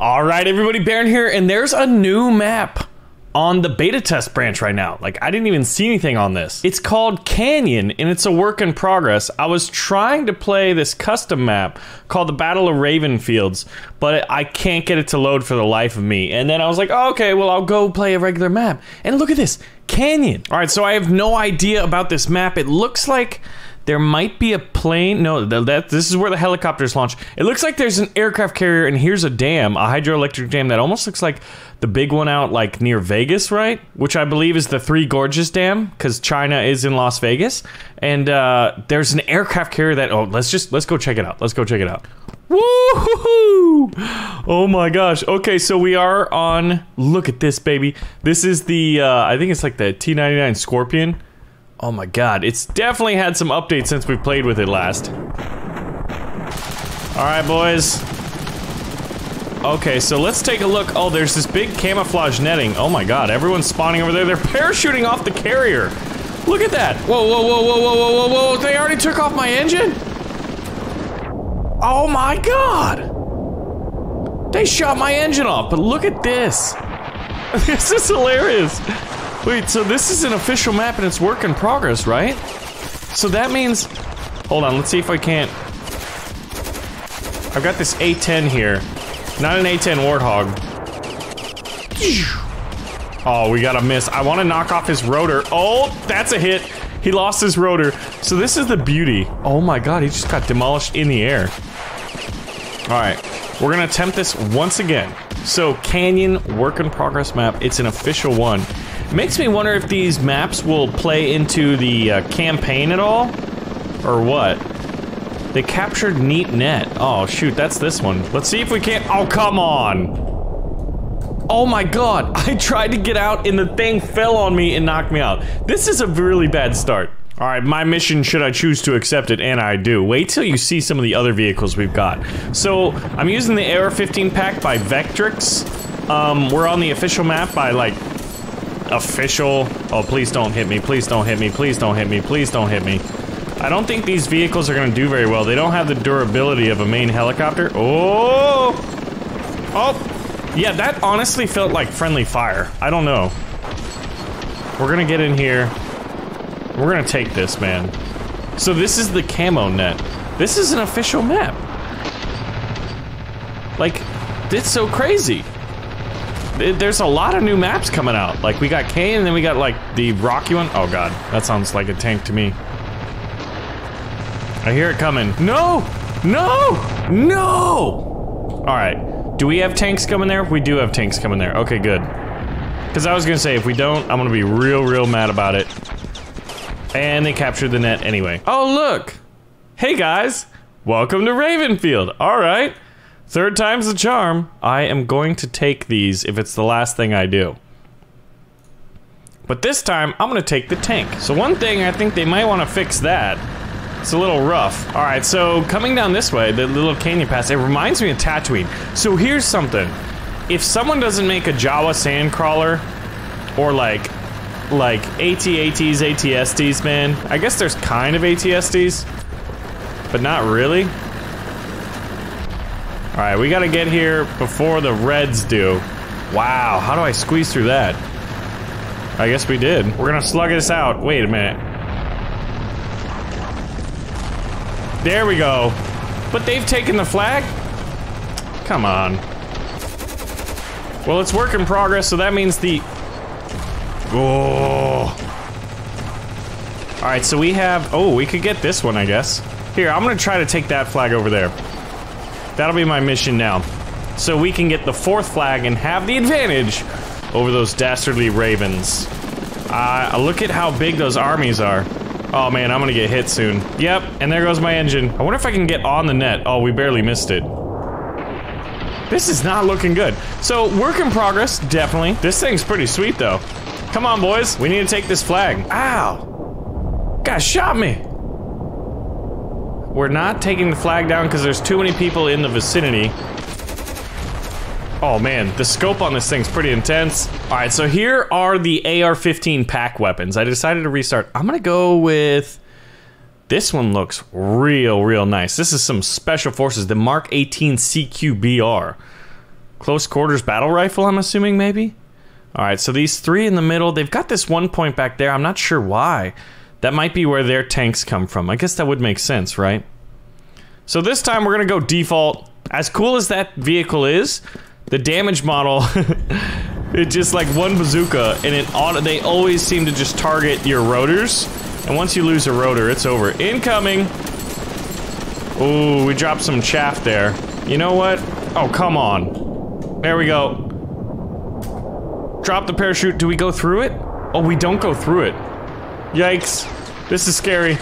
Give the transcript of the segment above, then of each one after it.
All right, everybody, Baron here, and there's a new map on the beta test branch right now. Like, I didn't even see anything on this. It's called Canyon, and it's a work in progress. I was trying to play this custom map called the Battle of Ravenfields, but I can't get it to load for the life of me. And then I was like, oh, okay, well, I'll go play a regular map. And look at this, Canyon. All right, so I have no idea about this map. It looks like there might be a plane. No, this is where the helicopters launch. It looks like there's an aircraft carrier, and here's a dam, a hydroelectric dam that almost looks like the big one out like near Vegas, right? Which I believe is the Three Gorges Dam, because China is in Las Vegas. And there's an aircraft carrier that, oh, let's go check it out. Let's go check it out. Woo-hoo-hoo! Oh my gosh. Okay, so we are on, look at this, baby. This is the, I think it's like the T-99 Scorpion. Oh my god, it's definitely had some updates since we played with it last. Alright, boys. Okay, so let's take a look. Oh, there's this big camouflage netting. Oh my god, everyone's spawning over there. They're parachuting off the carrier. Look at that. Whoa, whoa, whoa, whoa, whoa, whoa, whoa, whoa. They already took off my engine? Oh my god. They shot my engine off, but look at this. This is hilarious. Wait, so this is an official map and it's work in progress, right? So that means, hold on, let's see if I can't. I've got this A10 here, not an A10 Warthog. Oh, we got a miss. I want to knock off his rotor. Oh, that's a hit. He lost his rotor. So this is the beauty. Oh my god, he just got demolished in the air. All right, we're gonna attempt this once again. So Canyon work in progress map, it's an official one. Makes me wonder if these maps will play into the campaign at all, or what? They captured Neat Net. Oh shoot, that's this one. Let's see if we can't, oh come on! Oh my god, I tried to get out and the thing fell on me and knocked me out. This is a really bad start. All right, my mission, should I choose to accept it, and I do. Wait till you see some of the other vehicles we've got. So, I'm using the AR-15 pack by Vextrix. We're on the official map by like, official. Oh, please don't hit me, please don't hit me, please don't hit me, please don't hit me. I don't think these vehicles are gonna do very well. They don't have the durability of a main helicopter. Oh! Oh! Yeah, that honestly felt like friendly fire. I don't know. We're gonna get in here. We're gonna take this, man. So this is the camo net. This is an official map. Like, it's so crazy. There's a lot of new maps coming out. Like, we got Kane, and then we got, like, the rocky one. Oh, god. That sounds like a tank to me. I hear it coming. No! No! No! Alright. Do we have tanks coming there? We do have tanks coming there. Okay, good. Because I was going to say, if we don't, I'm going to be real, real mad about it. And they captured the net anyway. Oh, look! Hey, guys! Welcome to Ravenfield. Alright. Third time's the charm. I am going to take these if it's the last thing I do. But this time, I'm gonna take the tank. So one thing, I think they might wanna fix that. It's a little rough. All right, so coming down this way, the little canyon pass, it reminds me of Tatooine. So here's something. If someone doesn't make a Jawa sandcrawler, or like AT-ATs, AT-STs, man. I guess there's kind of AT-STs, but not really. Alright, we gotta get here before the Reds do. Wow, how do I squeeze through that? I guess we did. We're gonna slug this out. Wait a minute. There we go. But they've taken the flag? Come on. Well, it's work in progress, so that means the... Oh. Alright, so we have... Oh, we could get this one, I guess. Here, I'm gonna try to take that flag over there. That'll be my mission now. So we can get the fourth flag and have the advantage over those dastardly ravens. Look at how big those armies are. Oh man, I'm gonna get hit soon. Yep, and there goes my engine. I wonder if I can get on the net. Oh, we barely missed it. This is not looking good. So, work in progress, definitely. This thing's pretty sweet though. Come on, boys. We need to take this flag. Ow! God shot me! We're not taking the flag down because there's too many people in the vicinity. Oh man, the scope on this thing's pretty intense. All right, so here are the AR-15 pack weapons. I decided to restart. I'm gonna go with, this one looks real nice. This is some Special Forces, the Mark 18 CQBR. Close quarters battle rifle, I'm assuming, maybe? Alright, so these three in the middle, they've got this one point back there, I'm not sure why. That might be where their tanks come from. I guess that would make sense, right? So this time we're gonna go default. As cool as that vehicle is, the damage model, it's just like one bazooka, and it auto, they always seem to just target your rotors. And once you lose a rotor, it's over. Incoming! Ooh, we dropped some chaff there. You know what? Oh, come on. There we go. Drop the parachute. Do we go through it? Oh, we don't go through it. Yikes. This is scary.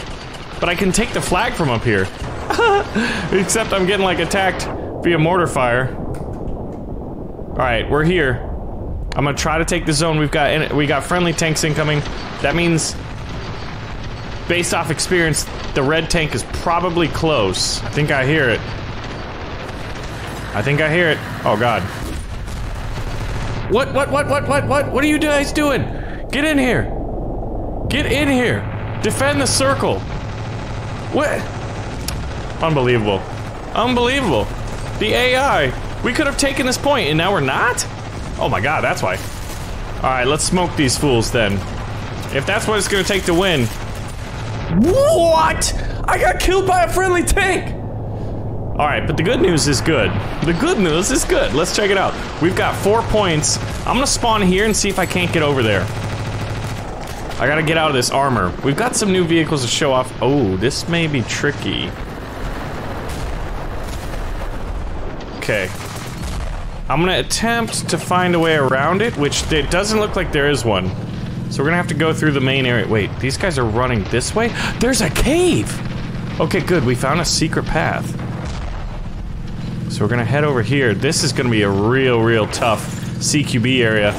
But I can take the flag from up here. Except I'm getting, like, attacked via mortar fire. Alright, we're here. I'm gonna try to take the zone we've got in it. We got friendly tanks incoming. That means, based off experience, the red tank is probably close. I think I hear it. I think I hear it. Oh, God. What? What are you guys doing? Get in here. Get in here. Defend the circle. What? Unbelievable. Unbelievable. The AI. We could have taken this point, and now we're not? Oh my God, that's why. All right, let's smoke these fools then. If that's what it's gonna take to win. What? I got killed by a friendly tank. All right, but the good news is good. The good news is good. Let's check it out. We've got 4 points. I'm gonna spawn here and see if I can't get over there. I gotta get out of this armor. We've got some new vehicles to show off. Oh, this may be tricky. Okay. I'm gonna attempt to find a way around it, which it doesn't look like there is one. So we're gonna have to go through the main area. Wait, these guys are running this way? There's a cave! Okay, good. We found a secret path. So we're gonna head over here. This is gonna be a real tough CQB area.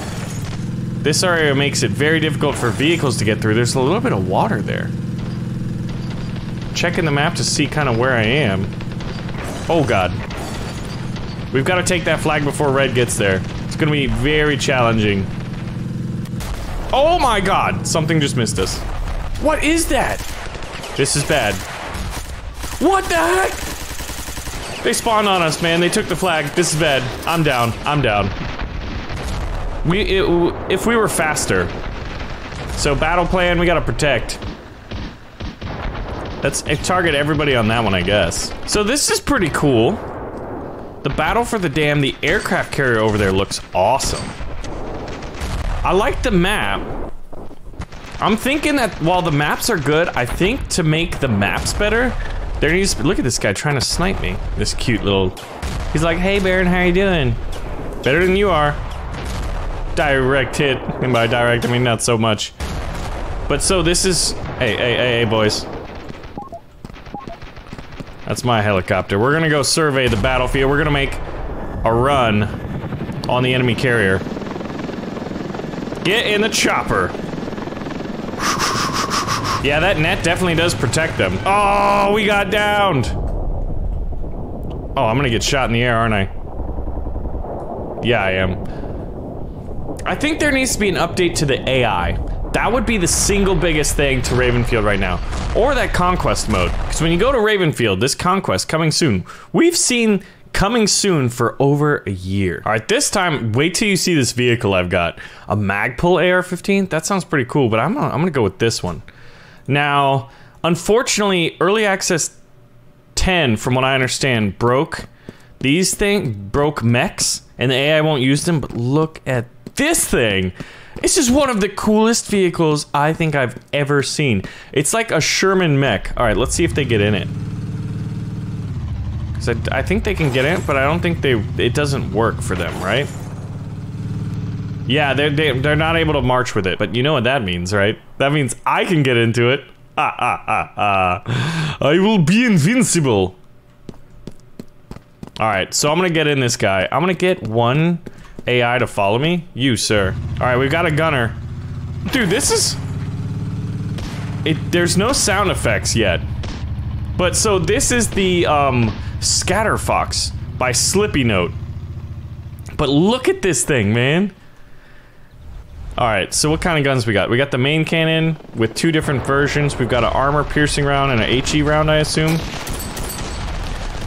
This area makes it very difficult for vehicles to get through. There's a little bit of water there. Checking the map to see kind of where I am. Oh God. We've gotta take that flag before red gets there. It's gonna be very challenging. Oh my God! Something just missed us. What is that? This is bad. What the heck? They spawned on us, man. They took the flag. This is bad. I'm down. I'm down. If we were faster. So battle plan, we gotta protect. Let's target everybody on that one, I guess. So this is pretty cool. The battle for the dam, the aircraft carrier over there looks awesome. I like the map. I'm thinking that while the maps are good, I think to make the maps better, there needs to be, look at this guy trying to snipe me. This cute little, he's like, hey Baron, how you doing? Better than you are. Direct hit, and by direct, I mean not so much. But so this is, hey boys. That's my helicopter. We're gonna go survey the battlefield. We're gonna make a run on the enemy carrier. Get in the chopper. Yeah, that net definitely does protect them. Oh, we got downed! Oh, I'm gonna get shot in the air, aren't I? Yeah, I am. I think there needs to be an update to the AI. That would be the single biggest thing to Ravenfield right now. Or that conquest mode. Because when you go to Ravenfield, this conquest coming soon, we've seen coming soon for over a year. Alright, this time, wait till you see this vehicle I've got. A Magpul AR-15? That sounds pretty cool, but I'm gonna go with this one. Now, unfortunately, Early Access 10, from what I understand, broke these things, broke mechs, and the AI won't use them, but look at this thing! This is one of the coolest vehicles I think I've ever seen. It's like a Sherman mech. Alright, let's see if they get in it. Because I think they can get in it, but I don't think they, it doesn't work for them, right? Yeah, they're not able to march with it, but you know what that means, right? That means I can get into it. I will be invincible. Alright, so I'm gonna get in this guy. I'm gonna get one AI to follow me. You, sir. Alright, we've got a gunner. Dude, this is... There's no sound effects yet. But so this is the, Scatterfox by Slippy Note. But look at this thing, man. Alright, so what kind of guns we got? We got the main cannon with two different versions. We've got an armor-piercing round and an HE round, I assume.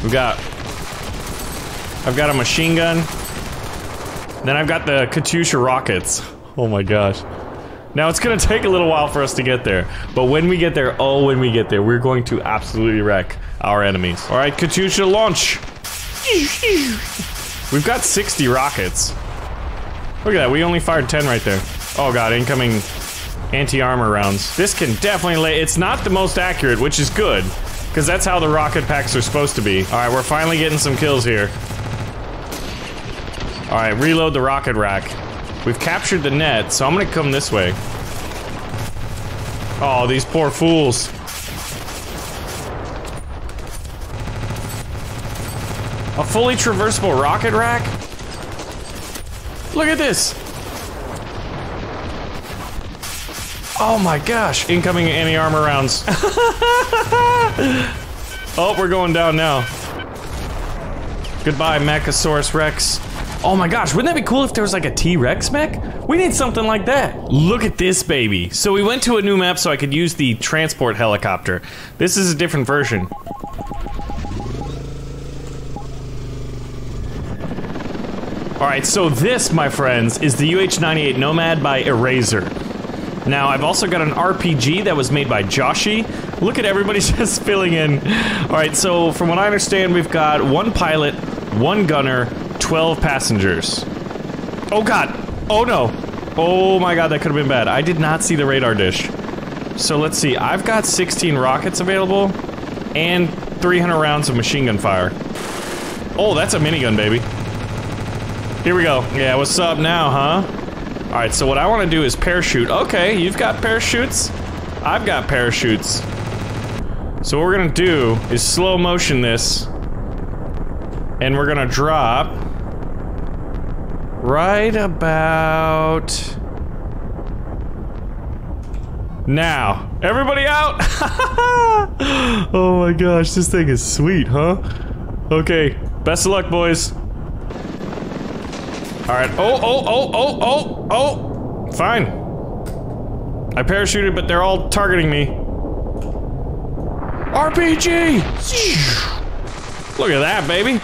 I've got a machine gun. Then I've got the Katusha rockets. Oh my gosh. Now it's gonna take a little while for us to get there, but when we get there, oh, when we get there, we're going to absolutely wreck our enemies. All right, Katusha, launch. We've got 60 rockets. Look at that, we only fired 10 right there. Oh god, incoming anti-armor rounds. This can definitely lay, it's not the most accurate, which is good, because that's how the rocket packs are supposed to be. All right, we're finally getting some kills here. All right, reload the rocket rack. We've captured the net, so I'm gonna come this way. Oh, these poor fools. A fully traversable rocket rack? Look at this! Oh my gosh, incoming anti-armor rounds. Oh, we're going down now. Goodbye, Machosaurus Rex. Oh my gosh, wouldn't that be cool if there was like a T-Rex mech? We need something like that. Look at this baby. So we went to a new map so I could use the transport helicopter. This is a different version. All right, so this, my friends, is the UH-98 Nomad by Eraser. Now, I've also got an RPG that was made by Joshi. Look at everybody just filling in. All right, so from what I understand, we've got one pilot, one gunner, 12 passengers. Oh god! Oh no! Oh my god, that could have been bad. I did not see the radar dish. So let's see, I've got 16 rockets available and 300 rounds of machine gun fire. Oh, that's a minigun, baby. Here we go. Yeah, what's up now, huh? Alright, so what I want to do is parachute. Okay, you've got parachutes. I've got parachutes. So what we're gonna do is slow motion this. And we're gonna drop right about now. Everybody out! Oh my gosh, this thing is sweet, huh? Okay, best of luck, boys. Alright, oh! Fine. I parachuted, but they're all targeting me. RPG! Look at that, baby!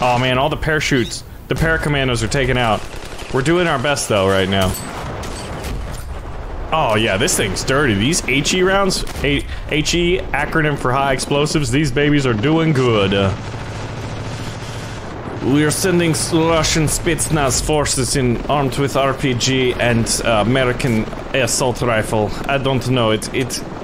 Oh man, all the parachutes. The paracommandos are taken out. We're doing our best though right now. Oh yeah, this thing's dirty. These HE rounds, HE, acronym for high explosives, these babies are doing good. We're sending Russian Spetsnaz forces in armed with RPG and American assault rifle. I don't know,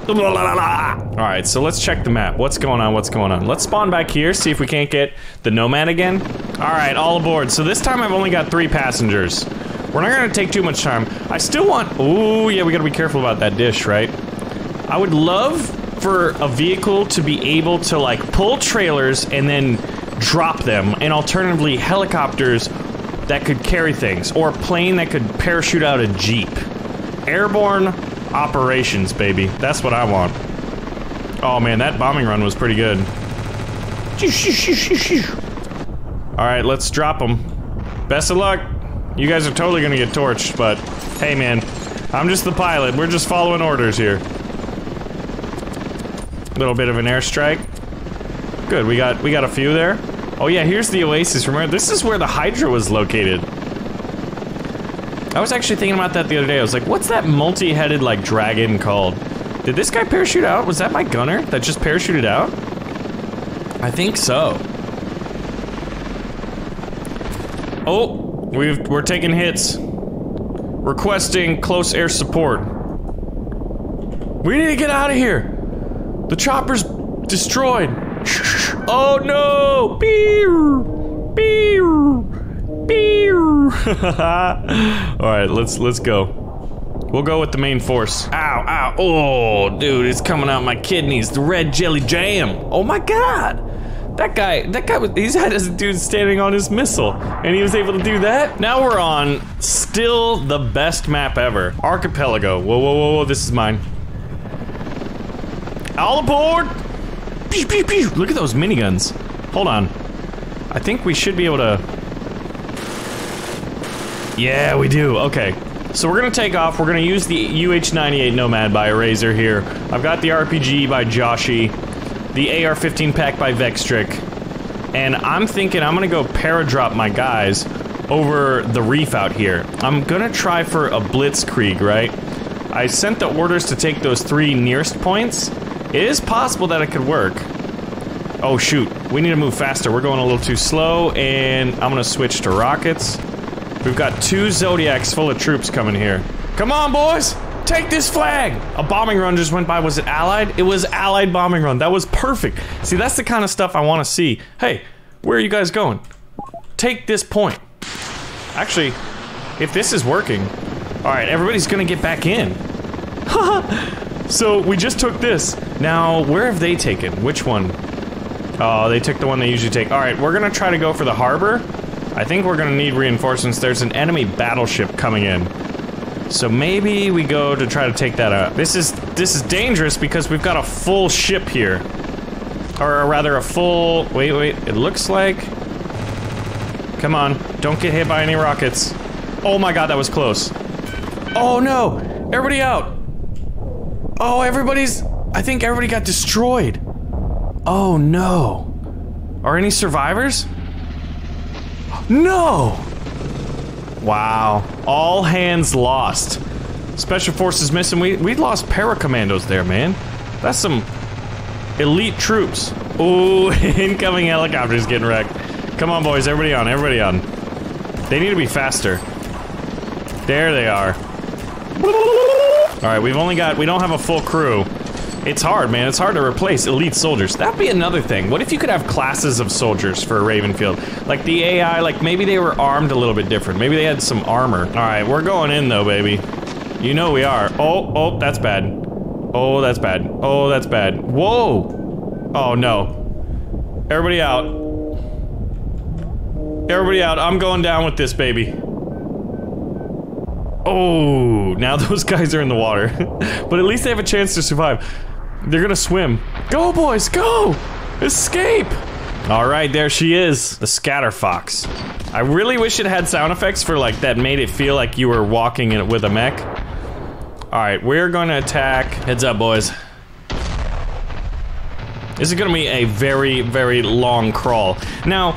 Alright, so let's check the map. What's going on, what's going on? Let's spawn back here, see if we can't get the Nomad again. Alright, all aboard. So this time I've only got 3 passengers. We're not gonna take too much time. I still want- ooh, yeah, we gotta be careful about that dish, right? I would love for a vehicle to be able to, like, pull trailers and then drop them, and alternatively helicopters that could carry things, or a plane that could parachute out a jeep. Airborne operations, baby. That's what I want. Oh man, that bombing run was pretty good. Alright, let's drop them. Best of luck. You guys are totally gonna get torched, but hey man, I'm just the pilot. We're just following orders here. Little bit of an airstrike. Good, we got a few there. Oh yeah, here's the oasis. Remember, this is where the Hydra was located. I was actually thinking about that the other day. I was like, what's that multi-headed, like, dragon called? Did this guy parachute out? Was that my gunner that just parachuted out? I think so. Oh, we're taking hits. Requesting close air support. We need to get out of here. The chopper's destroyed. Oh no! Beer! Beer! Beer! Alright, let's go. We'll go with the main force. Ow, ow, oh, dude, it's coming out my kidneys. The red jelly jam. Oh my god! That guy was, he's had this dude standing on his missile, and he was able to do that? Now we're on still the best map ever. Archipelago. Whoa, whoa, whoa, whoa, this is mine. All aboard! Pew, pew, pew. Look at those miniguns. Hold on. I think we should be able to... yeah, we do. Okay. So we're gonna take off. We're gonna use the UH-98 Nomad by Eraser here. I've got the RPG by Joshi. The AR-15 pack by Vextrix. and I'm thinking I'm gonna go paradrop my guys over the reef out here. I'm gonna try for a blitzkrieg, right? I sent the orders to take those three nearest points. It is possible that it could work. Oh shoot, we need to move faster. We're going a little too slow, and I'm gonna switch to rockets. We've got two Zodiacs full of troops coming here. Come on, boys! Take this flag! A bombing run just went by. Was it Allied? It was Allied bombing run. That was perfect. See, that's the kind of stuff I want to see. Hey, where are you guys going? Take this point. Actually, if this is working... Alright, everybody's gonna get back in. So, we just took this. Now, where have they taken? Which one? Oh, they took the one they usually take. Alright, we're gonna try to go for the harbor. I think we're gonna need reinforcements. There's an enemy battleship coming in. So maybe we go to try to take that out. This is dangerous because we've got a full ship here. Or rather a full... Wait, it looks like... Come on, don't get hit by any rockets. Oh my god, that was close. Oh no! Everybody out! Oh, everybody's... I think everybody got destroyed. Oh no. Are any survivors? No! Wow. All hands lost. Special forces missing. We lost paracommandos there, man. That's some elite troops. Ooh, incoming helicopters getting wrecked. Come on, boys. Everybody on. Everybody on. They need to be faster. There they are. All right, we've only got... We don't have a full crew. It's hard, man. It's hard to replace elite soldiers. That'd be another thing. What if you could have classes of soldiers for Ravenfield? Like the AI, like maybe they were armed a little bit different. Maybe they had some armor. All right, we're going in though, baby. You know we are. Oh, that's bad. Oh, that's bad. Oh, that's bad. Whoa. Oh, no. Everybody out. Everybody out. I'm going down with this, baby. Oh, now those guys are in the water. But at least they have a chance to survive. They're gonna swim. Go, boys, go! Escape! All right, there she is, the Scatterfox. I really wish it had sound effects for like that made it feel like you were walking in it with a mech. All right, we're gonna attack. Heads up, boys. This is gonna be a very, very long crawl. Now,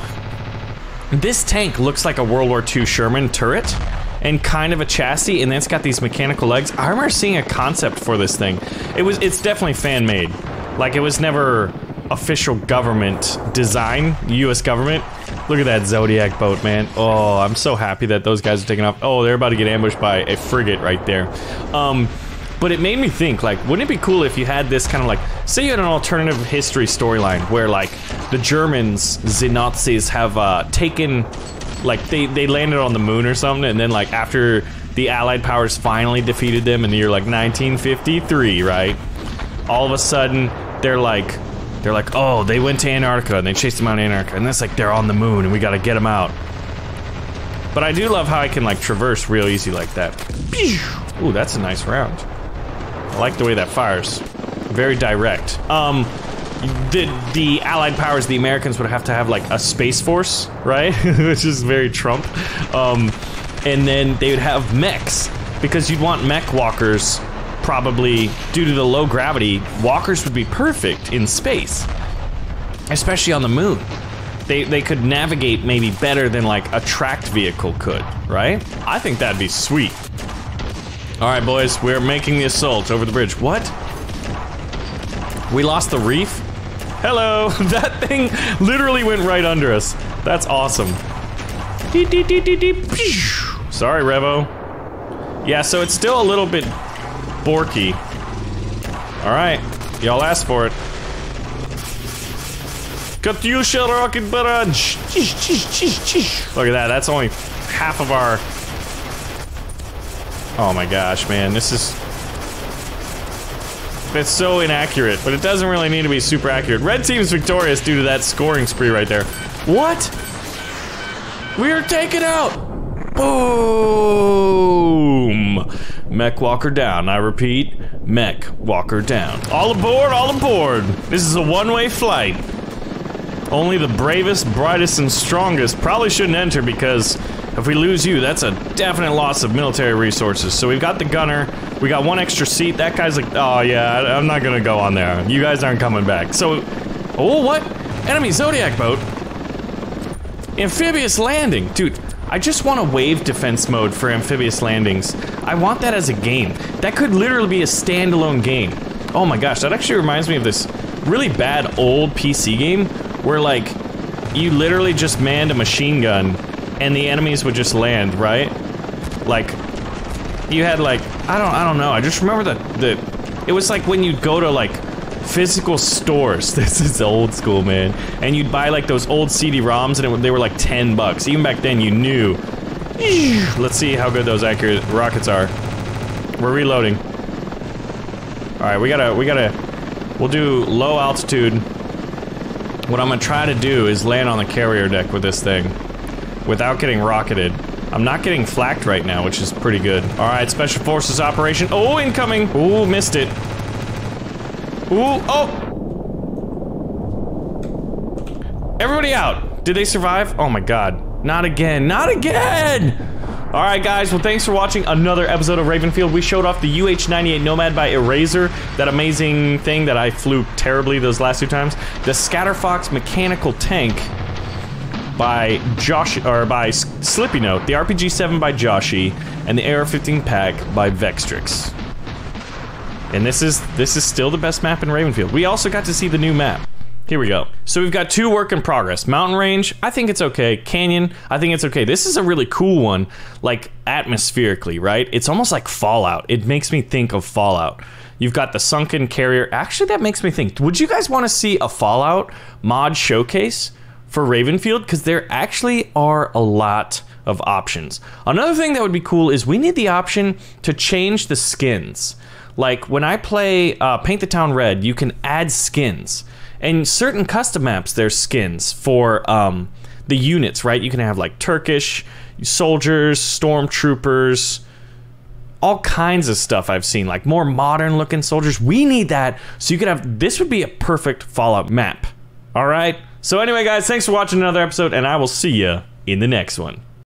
this tank looks like a World War II Sherman turret and kind of a chassis, and then it's got these mechanical legs. I remember seeing a concept for this thing. It's definitely fan-made. Like, it was never official government design, US government. Look at that Zodiac boat, man. Oh, I'm so happy that those guys are taking off. Oh, they're about to get ambushed by a frigate right there. But it made me think, like, wouldn't it be cool if you had this kind of like, say you had an alternative history storyline where, like, the Germans, the Nazis, have taken... Like, they landed on the moon or something, and then, like, after the Allied powers finally defeated them in the year, like, 1953, right? All of a sudden, they're like, oh, they went to Antarctica, and they chased them out of Antarctica, and that's like, they're on the moon, and we gotta get them out. But I do love how I can, like, traverse real easy like that. Ooh, that's a nice round. I like the way that fires. Very direct. The Allied powers, the Americans would have to have like a space force, right? Which is very Trump. And then they would have mechs, because you'd want mech walkers, probably due to the low gravity. Walkers would be perfect in space, especially on the moon. They could navigate maybe better than like a tracked vehicle could, right? I think that'd be sweet. All right, boys, we're making the assault over the bridge. What? We lost the reef? Hello! That thing literally went right under us. That's awesome. Sorry, Revo. Yeah, so it's still a little bit borky. Alright, y'all asked for it. Katusha rocket barrage! Look at that, that's only half of our... Oh my gosh, man, this is... It's so inaccurate, but it doesn't really need to be super accurate. Red team's victorious due to that scoring spree right there. What? We are taken out! Boom! Mech walker down. I repeat, mech walker down. All aboard, all aboard! This is a one-way flight. Only the bravest, brightest, and strongest probably shouldn't enter, because if we lose you, that's a definite loss of military resources. So we've got the gunner. We got one extra seat. That guy's like, oh yeah, I'm not gonna go on there. You guys aren't coming back. So, oh, what? Enemy Zodiac boat. Amphibious landing! Dude, I just want a wave defense mode for amphibious landings. I want that as a game. That could literally be a standalone game. Oh my gosh, that actually reminds me of this really bad old PC game where, like, you literally just manned a machine gun and the enemies would just land, right? Like, you had, like, I don't know, I just remember the it was like when you'd go to, like, physical stores. This is old school, man. And you'd buy, like, those old CD-ROMs, and they were like $10. Even back then, you knew. Let's see how good those accurate rockets are. We're reloading. All right, we'll do low altitude. What I'm gonna try to do is land on the carrier deck with this thing, without getting rocketed. I'm not getting flaked right now, which is pretty good. All right, Special Forces operation. Oh, incoming. Ooh, missed it. Ooh, oh! Everybody out! Did they survive? Oh my god. Not again, not again! Alright guys, well thanks for watching another episode of Ravenfield. We showed off the UH-98 Nomad by Eraser, that amazing thing that I flew terribly those last two times. The Scatterfox mechanical tank by Joshi, or by Slippy Note. The RPG-7 by Joshi, and the AR-15 pack by Vextrix. And this is still the best map in Ravenfield. We also got to see the new map. Here we go. So we've got two work in progress. Mountain Range, I think it's okay. Canyon, I think it's okay. This is a really cool one, like atmospherically, right? It's almost like Fallout. It makes me think of Fallout. You've got the sunken carrier. Actually, that makes me think, would you guys want to see a Fallout mod showcase for Ravenfield? Because there actually are a lot of options. Another thing that would be cool is we need the option to change the skins. Like, when I play Paint the Town Red, you can add skins. And certain custom maps, there's skins for the units, right? You can have, like, Turkish soldiers, stormtroopers, all kinds of stuff I've seen. Like, more modern-looking soldiers. We need that, so you could have... This would be a perfect Fallout map. All right? So anyway, guys, thanks for watching another episode, and I will see you in the next one.